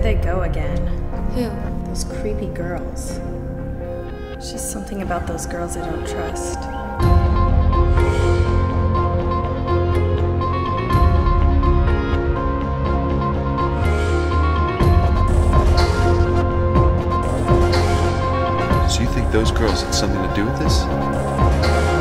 There they go again. Who? Those creepy girls. It's just something about those girls I don't trust. So you think those girls had something to do with this?